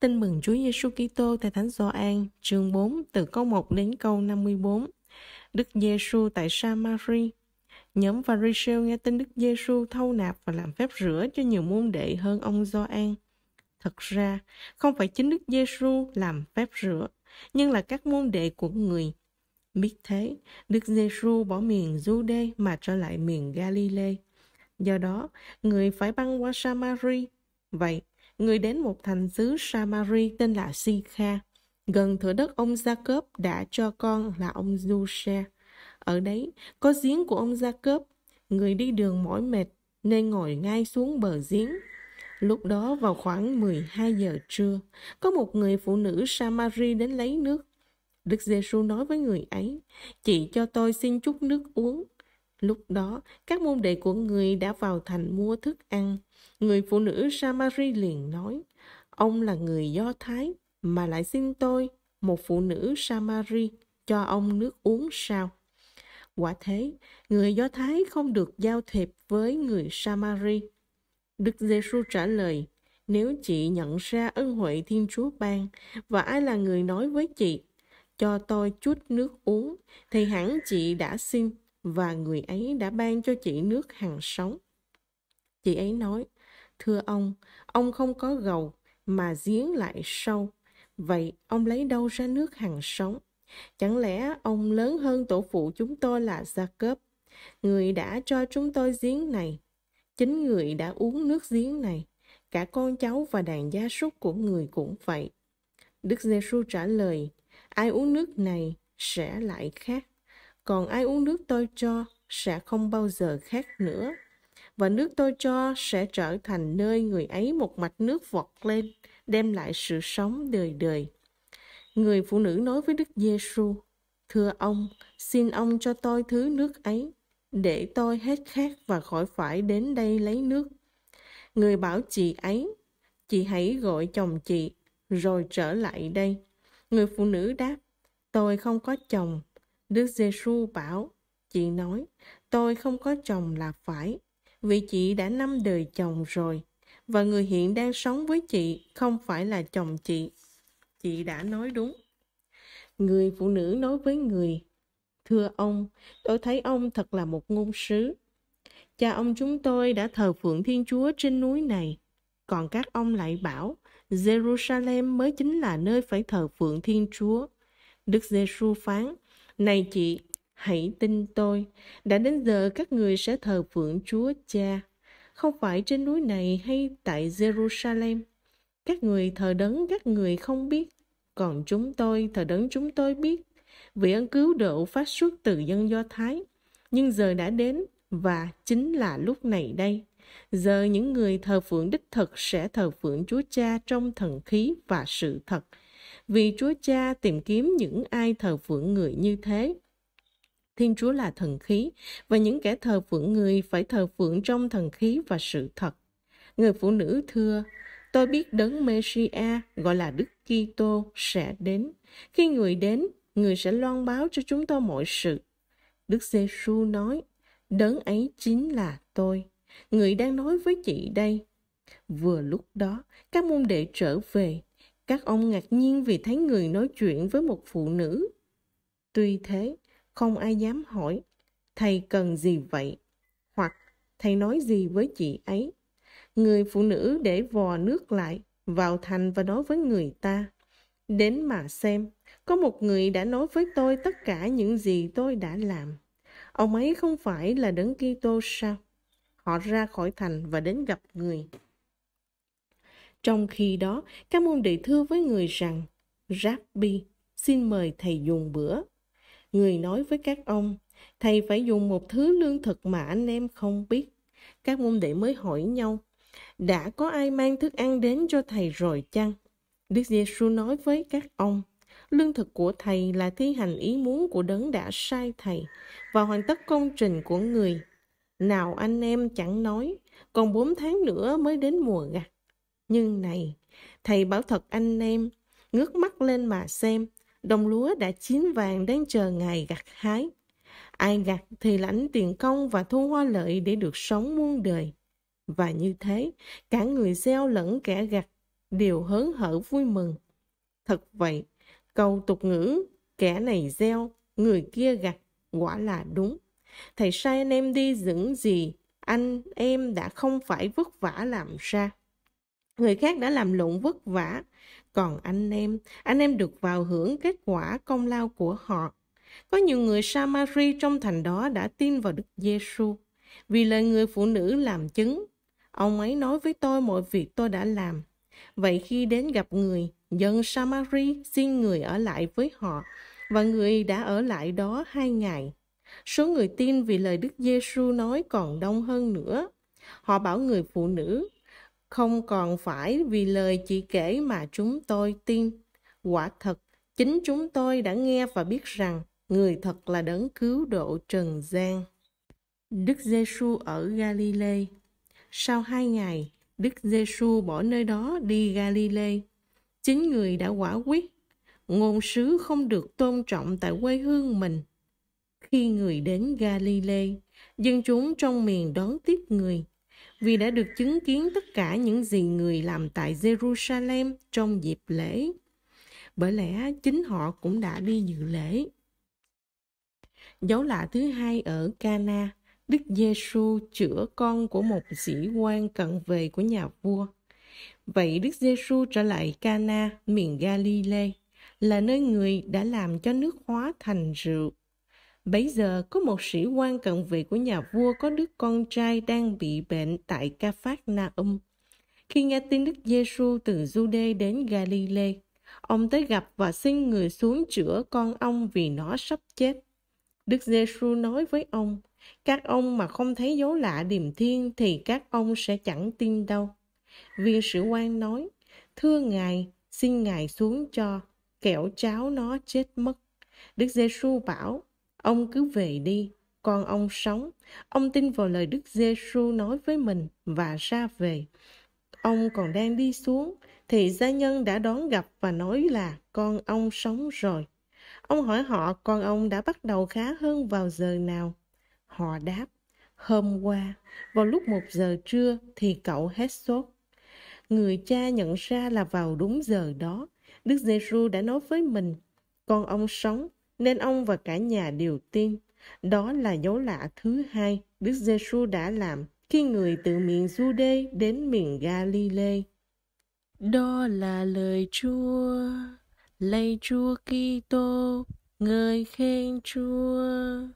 Tin mừng Chúa Giêsu Kitô theo Thánh Gio-an, chương 4 từ câu 1 đến câu 54. Đức Giê-su tại Sa-ma-ri. Nhóm Pha-ri-sêu nghe tin Đức Giê-su thâu nạp và làm phép rửa cho nhiều môn đệ hơn ông Gio-an. Thật ra, không phải chính Đức Giê-su làm phép rửa, nhưng là các môn đệ của người. Biết thế, Đức Giê-su bỏ miền Giu-đê mà trở lại miền Ga-li-lê. Do đó, người phải băng qua Samari. Vậy, người đến một thành xứ Samari tên là Sikha, gần thửa đất ông Gia-cốp đã cho con là ông Giu-se. Ở đấy có giếng của ông Gia-cốp. Người đi đường mỏi mệt nên ngồi ngay xuống bờ giếng. Lúc đó vào khoảng 12 giờ trưa, có một người phụ nữ Samari đến lấy nước. Đức Giê-su nói với người ấy: "Chị cho tôi xin chút nước uống." Lúc đó, các môn đệ của người đã vào thành mua thức ăn. Người phụ nữ Samari liền nói: "Ông là người Do Thái mà lại xin tôi, một phụ nữ Samari, cho ông nước uống sao?" Quả thế, người Do Thái không được giao thiệp với người Samari. Đức Giê-su trả lời: "Nếu chị nhận ra ân huệ Thiên Chúa ban, và ai là người nói với chị, cho tôi chút nước uống, thì hẳn chị đã xin, và người ấy đã ban cho chị nước hằng sống." Chị ấy nói: "Thưa ông không có gầu, mà giếng lại sâu. Vậy ông lấy đâu ra nước hằng sống? Chẳng lẽ ông lớn hơn tổ phụ chúng tôi là Gia-cốp? Người đã cho chúng tôi giếng này. Chính người đã uống nước giếng này. Cả con cháu và đàn gia súc của người cũng vậy." Đức Giê-su trả lời: "Ai uống nước này sẽ lại khát. Còn ai uống nước tôi cho sẽ không bao giờ khát nữa. Và nước tôi cho sẽ trở thành nơi người ấy một mạch nước vọt lên, đem lại sự sống đời đời." Người phụ nữ nói với Đức Giê-su: "Thưa ông, xin ông cho tôi thứ nước ấy, để tôi hết khát và khỏi phải đến đây lấy nước." Người bảo chị ấy: "Chị hãy gọi chồng chị, rồi trở lại đây." Người phụ nữ đáp: "Tôi không có chồng." Đức Giê-su bảo: "Chị nói, tôi không có chồng là phải, vì chị đã 5 đời chồng rồi, và người hiện đang sống với chị không phải là chồng chị. Chị đã nói đúng." Người phụ nữ nói với người: "Thưa ông, tôi thấy ông thật là một ngôn sứ. Cha ông chúng tôi đã thờ phượng Thiên Chúa trên núi này, còn các ông lại bảo Giê-ru-sa-lem mới chính là nơi phải thờ phượng Thiên Chúa." Đức Giê-su phán: "Này chị, hãy tin tôi, đã đến giờ các người sẽ thờ phượng Chúa Cha, không phải trên núi này hay tại Giê-ru-sa-lem. Các người thờ đấng các người không biết, còn chúng tôi thờ đấng chúng tôi biết, vì ơn cứu độ phát xuất từ dân Do Thái. Nhưng giờ đã đến, và chính là lúc này đây. Giờ những người thờ phượng đích thực sẽ thờ phượng Chúa Cha trong thần khí và sự thật, vì Chúa Cha tìm kiếm những ai thờ phượng người như thế. Thiên Chúa là thần khí, và những kẻ thờ phượng người phải thờ phượng trong thần khí và sự thật." Người phụ nữ thưa: "Tôi biết đấng Mê-si-a gọi là Đức Kitô sẽ đến. Khi người đến, người sẽ loan báo cho chúng tôi mọi sự." Đức Giê-su nói: "Đấng ấy chính là tôi. Người đang nói với chị đây." Vừa lúc đó, các môn đệ trở về. Các ông ngạc nhiên vì thấy người nói chuyện với một phụ nữ. Tuy thế, không ai dám hỏi: "Thầy cần gì vậy?" hoặc "Thầy nói gì với chị ấy?" Người phụ nữ để vò nước lại, vào thành và nói với người ta: "Đến mà xem, có một người đã nói với tôi tất cả những gì tôi đã làm. Ông ấy không phải là đấng Kitô sao?" Họ ra khỏi thành và đến gặp người. Trong khi đó, các môn đệ thưa với người rằng: "Rabbi, xin mời thầy dùng bữa." Người nói với các ông: "Thầy phải dùng một thứ lương thực mà anh em không biết." Các môn đệ mới hỏi nhau: "Đã có ai mang thức ăn đến cho thầy rồi chăng?" Đức Giê-su nói với các ông: "Lương thực của thầy là thi hành ý muốn của đấng đã sai thầy và hoàn tất công trình của người. Nào anh em chẳng nói, còn 4 tháng nữa mới đến mùa gặt. Nhưng này, thầy bảo thật anh em, ngước mắt lên mà xem, đồng lúa đã chín vàng đang chờ ngày gặt hái. Ai gặt thì lãnh tiền công và thu hoa lợi để được sống muôn đời. Và như thế, cả người gieo lẫn kẻ gặt đều hớn hở vui mừng. Thật vậy, câu tục ngữ kẻ này gieo, người kia gặt quả là đúng. Thầy sai anh em đi những gì anh em đã không phải vất vả làm ra. Người khác đã làm lụng vất vả, còn anh em được vào hưởng kết quả công lao của họ. Có nhiều người Sa-ma-ri trong thành đó đã tin vào Đức Giê-su vì lời người phụ nữ làm chứng. Ông ấy nói với tôi mọi việc tôi đã làm. Vậy khi đến gặp người, dân Sa-ma-ri xin người ở lại với họ, và người đã ở lại đó 2 ngày. Số người tin vì lời Đức Giê-su nói còn đông hơn nữa. Họ bảo người phụ nữ, không còn phải vì lời chị kể mà chúng tôi tin. Quả thật, chính chúng tôi đã nghe và biết rằng người thật là đấng cứu độ trần gian. Đức Giê-su ở Ga-li-lê. Sau 2 ngày, Đức Giê-su bỏ nơi đó đi Ga-li-lê. Chính người đã quả quyết, ngôn sứ không được tôn trọng tại quê hương mình. Khi người đến Ga-li-lê, dân chúng trong miền đón tiếp người, vì đã được chứng kiến tất cả những gì người làm tại Giê-ru-sa-lem trong dịp lễ. Bởi lẽ chính họ cũng đã đi dự lễ. Dấu lạ thứ hai ở Cana, Đức Giê-su chữa con của một sĩ quan cận vệ của nhà vua. Vậy Đức Giê-su trở lại Cana, miền Ga-li-lê, là nơi người đã làm cho nước hóa thành rượu. Bấy giờ có một sĩ quan cận vệ của nhà vua có đứa con trai đang bị bệnh tại Ca-phác-na-um. Khi nghe tin Đức Giê-su từ Giu-đê đến Ga-li-lê, ông tới gặp và xin người xuống chữa con ông vì nó sắp chết. Đức Giê-su nói với ông, các ông mà không thấy dấu lạ điềm thiên thì các ông sẽ chẳng tin đâu. Viên sĩ quan nói, thưa ngài, xin ngài xuống cho, kẻo cháu nó chết mất. Đức Giê-su bảo, ông cứ về đi, con ông sống. Ông tin vào lời Đức Giê-su nói với mình và ra về. Ông còn đang đi xuống thì gia nhân đã đón gặp và nói là con ông sống rồi. Ông hỏi họ con ông đã bắt đầu khá hơn vào giờ nào. Họ đáp, hôm qua, vào lúc 1 giờ trưa thì cậu hết sốt. Người cha nhận ra là vào đúng giờ đó, Đức Giê-su đã nói với mình, con ông sống, nên ông và cả nhà đều tin. Đó là dấu lạ thứ hai Đức Giê-su đã làm khi người từ miền Giu-đê đến miền Ga-li-lê. Đó là lời Chúa. Lạy Chúa Kitô, ngợi khen Chúa.